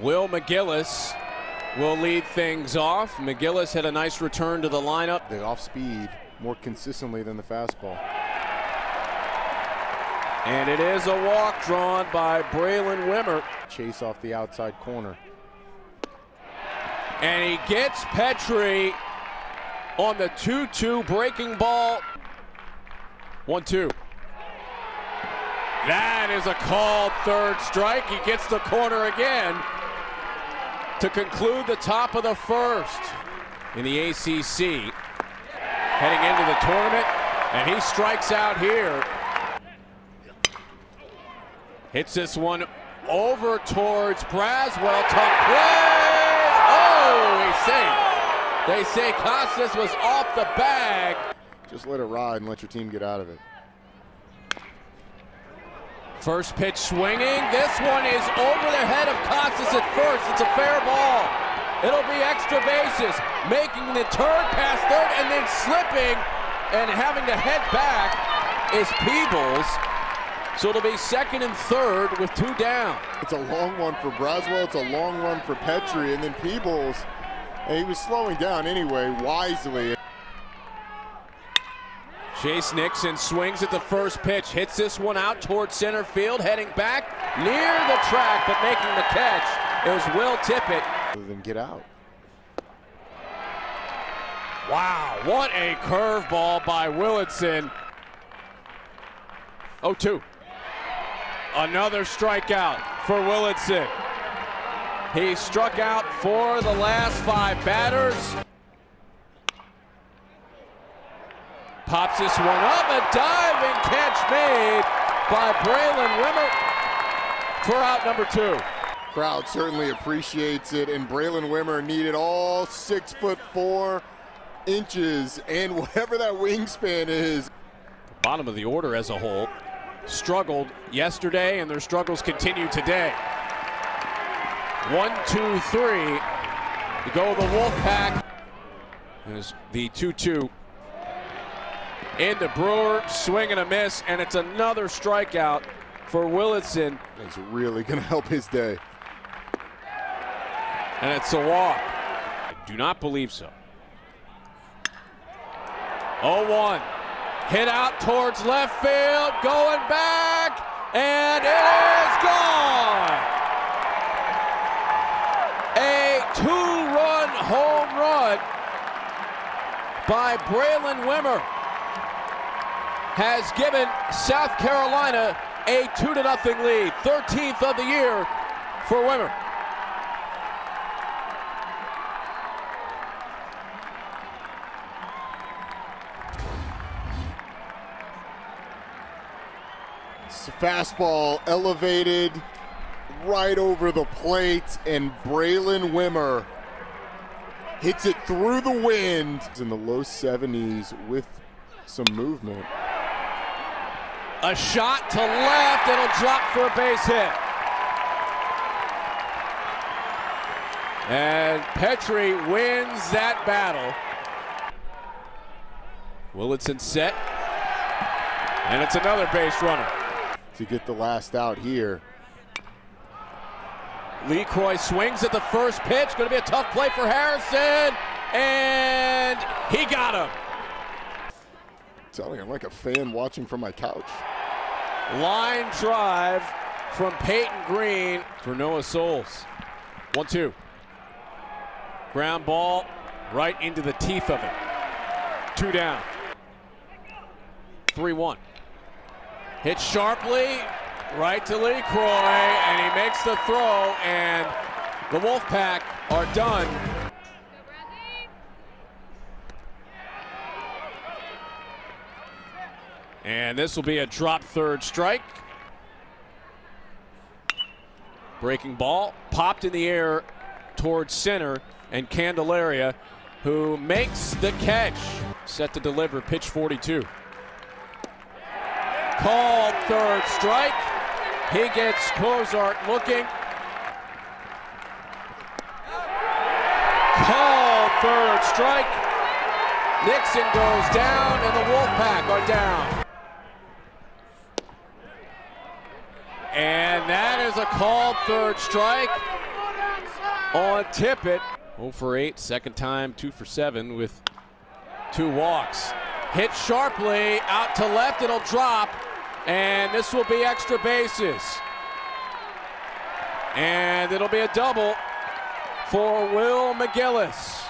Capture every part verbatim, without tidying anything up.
Will McGillis will lead things off. McGillis had a nice return to the lineup. They're off speed more consistently than the fastball. And it is a walk drawn by Braylon Wimmer. Chase off the outside corner. And he gets Petry on the two two breaking ball. one two. That is a called third strike. He gets the corner again to conclude the top of the first in the A C C. Heading into the tournament, and he strikes out here. Hits this one over towards Braswell. Tough play! Oh, he's safe. They say Costas was off the bag. Just let it ride and let your team get out of it. First pitch swinging. This one is over the head of Casas at first. It's a fair ball. It'll be extra bases. Making the turn past third and then slipping and having to head back is Peebles. So it'll be second and third with two down. It's a long one for Braswell. It's a long run for Petry. And then Peebles, he was slowing down anyway, wisely. Chase Nixon swings at the first pitch, hits this one out towards center field, heading back near the track, but making the catch. It was Will Tippett. Then get out. Wow, what a curveball by Willitson. oh two. Another strikeout for Willitson. He struck out for the last five batters. Pops this one up, a diving catch made by Braylon Wimmer for out number two. Crowd certainly appreciates it, and Braylon Wimmer needed all six foot four inches and whatever that wingspan is. Bottom of the order as a whole struggled yesterday, and their struggles continue today. One, two, three to go. The Wolfpack is the two two. Into Brewer, swing and a miss, and it's another strikeout for Willitson. It's really going to help his day. And it's a walk. I do not believe so. oh one. Hit out towards left field, going back, and it is gone! A two-run home run by Braylon Wimmer has given South Carolina a two to nothing lead. thirteenth of the year for Wimmer. Fastball elevated right over the plate, and Braylon Wimmer hits it through the wind. It's in the low seventies with some movement. A shot to left, it'll drop for a base hit. And Petry wins that battle. Willitson set, and it's another base runner. To get the last out here. LeCroy swings at the first pitch, gonna be a tough play for Harrison, and he got him. Telling I'm like a fan watching from my couch. Line drive from Peyton Green for Noah Souls. one two. Ground ball right into the teeth of it. Two down. three one. Hit sharply right to LeCroy, and he makes the throw, and the Wolfpack are done. And this will be a drop third strike. Breaking ball popped in the air towards center, and Candelaria, who makes the catch, set to deliver, pitch forty-two. Called third strike. He gets Kozart looking. Called third strike. Nixon goes down, and the Wolfpack are down. And that is a called third strike. on Tippett. oh for eight, second time, two for seven with two walks. Hit sharply, out to left, it'll drop, and this will be extra bases. And it'll be a double for Will McGillis.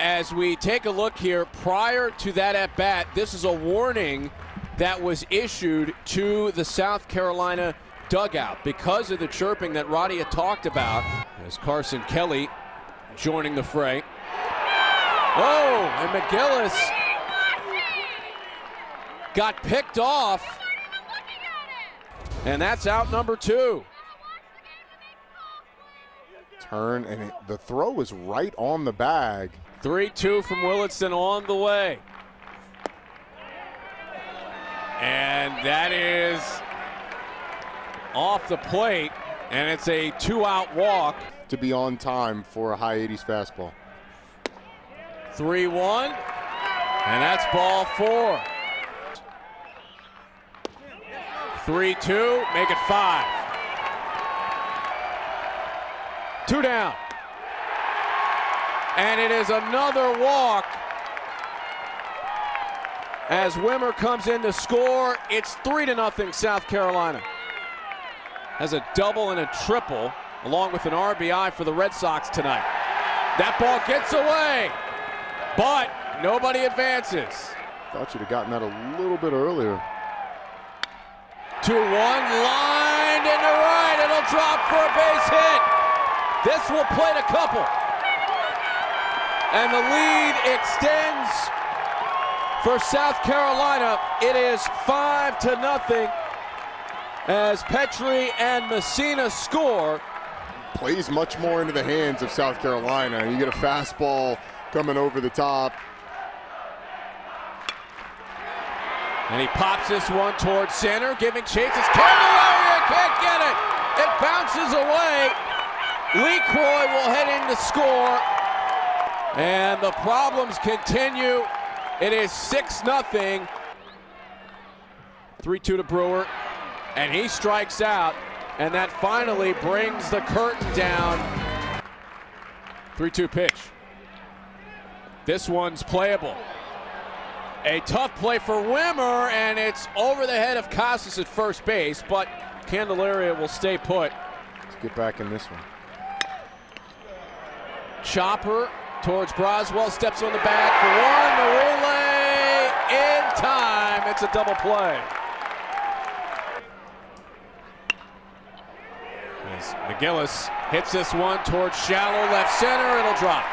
As we take a look here, prior to that at-bat, this is a warning that was issued to the South Carolina dugout because of the chirping that Roddy had talked about. As Carson Kelly joining the fray. Oh, and McGillis got picked off. And that's out number two. Turn, and it, the throw was right on the bag. three two from Willitson on the way. And that is off the plate, and it's a two-out walk. To be on time for a high eighties fastball. three one, and that's ball four. three two, make it five. Two down. And it is another walk. As Wimmer comes in to score, it's three to nothing South Carolina. Has a double and a triple, along with an R B I for the Red Sox tonight. That ball gets away, but nobody advances. Thought you'd have gotten that a little bit earlier. two one, lined in the right, it'll drop for a base hit. This will plate a couple. And the lead extends for South Carolina. It is five to nothing as Petry and Messina score. Plays much more into the hands of South Carolina. You get a fastball coming over the top. And he pops this one towards center, giving chase. It's Candelaria, can't get it. It bounces away. LeCroy will head in to score. And the problems continue. It is six nothing. three two to Brewer. And he strikes out. And that finally brings the curtain down. three two pitch. This one's playable. A tough play for Wimmer, and it's over the head of Casas at first base, but Candelaria will stay put. Let's get back in this one. Chopper towards Braswell, steps on the bag for Juan Marule in time. It's a double play. As McGillis hits this one towards shallow left center, it'll drop.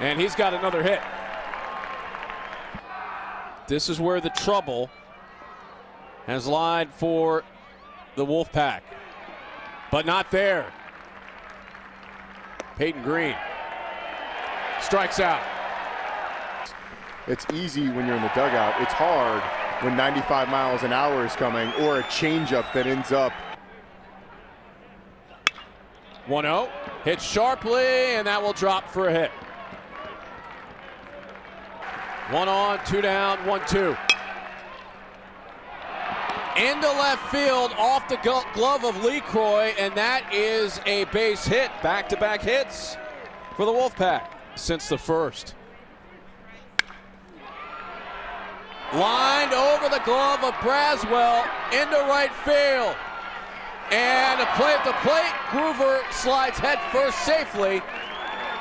And he's got another hit. This is where the trouble has lied for the Wolfpack, but not there. Peyton Green strikes out. It's easy when you're in the dugout. It's hard when ninety-five miles an hour is coming, or a changeup that ends up. one oh, hits sharply, and that will drop for a hit. One on, two down, one two. Into left field, off the glove of LeCroy, and that is a base hit. Back-to-back hits for the Wolfpack since the first. Lined over the glove of Braswell into right field. And a play at the plate. Gruver slides head first safely.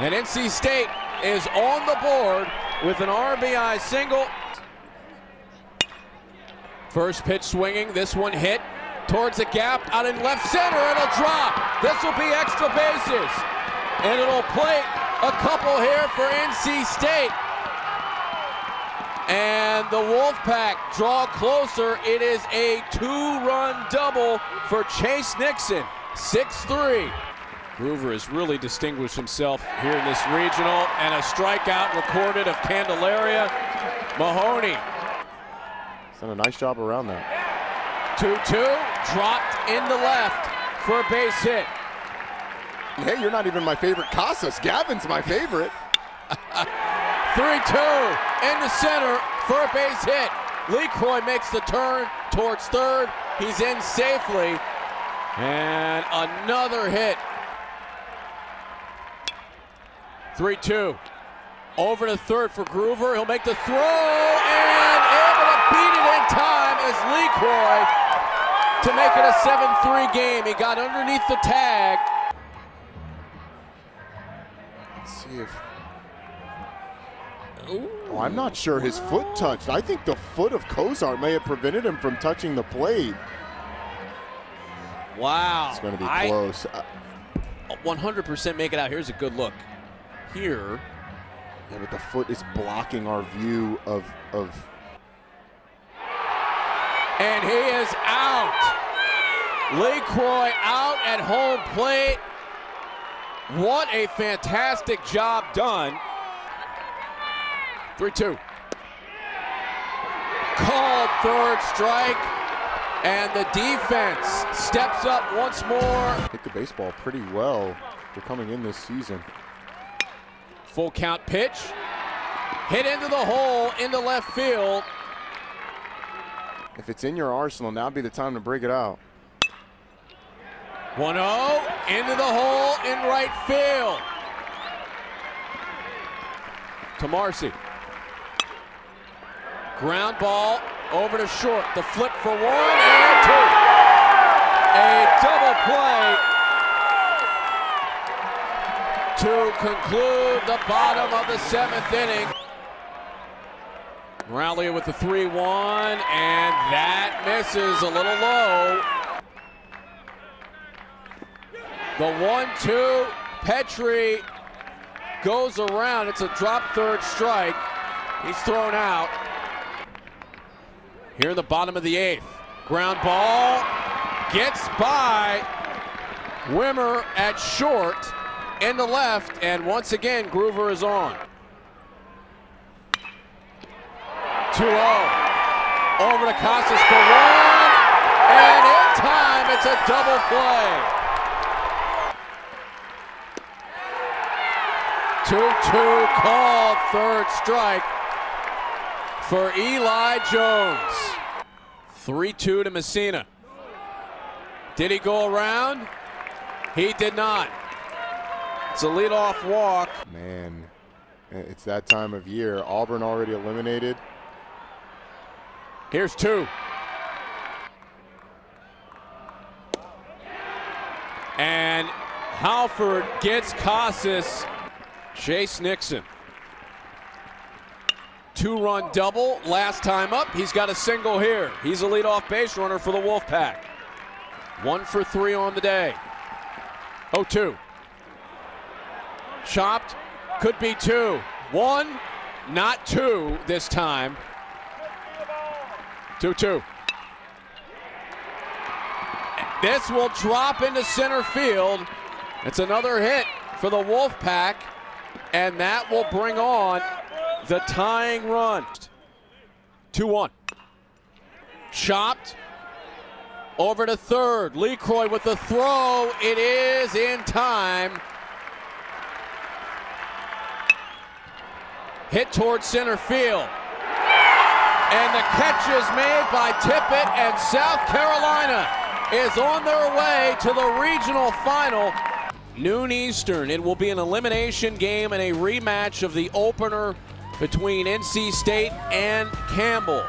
And N C State is on the board with an R B I single. First pitch swinging, this one hit towards the gap out in left center. It'll drop. This will be extra bases. And it'll play a couple here for N C State. And the Wolfpack draw closer. It is a two-run double for Chase Nixon, six three. Gruver has really distinguished himself here in this regional, and a strikeout recorded of Candelaria. Mahoney. He's done a nice job around that. two two, dropped in the left for a base hit. Hey, you're not even my favorite Casas. Gavin's my favorite. three two. In the center for a base hit. LeCroy makes the turn towards third. He's in safely. And another hit. three two. Over to third for Gruver. He'll make the throw and able to beat it in time is LeCroy to make it a seven three game. He got underneath the tag. Let's see if... Oh, I'm not sure his foot touched. I think the foot of Kozart may have prevented him from touching the plate. Wow. It's going to be I, close. one hundred percent make it out. Here's a good look. Here. Yeah, but the foot is blocking our view of... of... And he is out. LeCroy out at home plate. What a fantastic job done. three two. Called third strike. And the defense steps up once more. Hit the baseball pretty well. They're coming in this season. Full count pitch. Hit into the hole, into left field. If it's in your arsenal, now'd be the time to break it out. one oh, into the hole in right field. To Marcy. Ground ball over to short. The flip for one and two. A double play to conclude the bottom of the seventh inning. Marule with the three one, and that misses a little low. The one two, Petry goes around. It's a drop third strike. He's thrown out. Here in the bottom of the eighth. Ground ball gets by Wimmer at short in the left, and once again Gruver is on. two oh. Over to Casas for one, and in time it's a double play. two two called third strike for Eli Jones. three two to Messina. Did he go around? He did not. It's a leadoff walk. Man, it's that time of year. Auburn already eliminated. Here's two. And Halford gets Casas. Chase Nixon. Two-run double last time up. He's got a single here. He's a leadoff base runner for the Wolfpack. One for three on the day. oh two. Chopped. Could be two. One, not two this time. two two. This will drop into center field. It's another hit for the Wolfpack, and that will bring on the tying run. two one. Chopped. Over to third. LeCroy with the throw. It is in time. Hit towards center field. And the catch is made by Tippett, and South Carolina is on their way to the regional final. Noon Eastern. It will be an elimination game and a rematch of the opener between N C State and Campbell.